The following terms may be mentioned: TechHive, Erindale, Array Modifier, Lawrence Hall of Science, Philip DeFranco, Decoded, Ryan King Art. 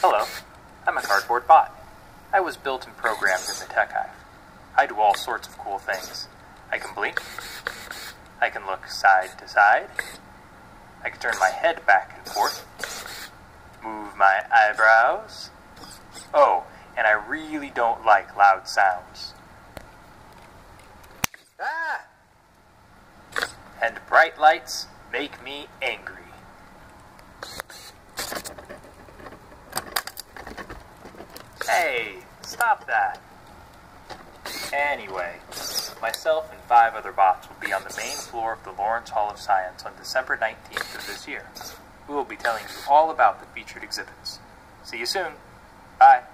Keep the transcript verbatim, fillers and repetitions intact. Hello, I'm a cardboard bot. I was built and programmed in the tech hive. I do all sorts of cool things. I can blink. I can look side to side. I can turn my head back and forth. Move my eyebrows. Oh, and I really don't like loud sounds. Ah! And bright lights make me angry. Hey, stop that. Anyway, myself and five other bots will be on the main floor of the Lawrence Hall of Science on December nineteenth of this year. We will be telling you all about the featured exhibits. See you soon. Bye.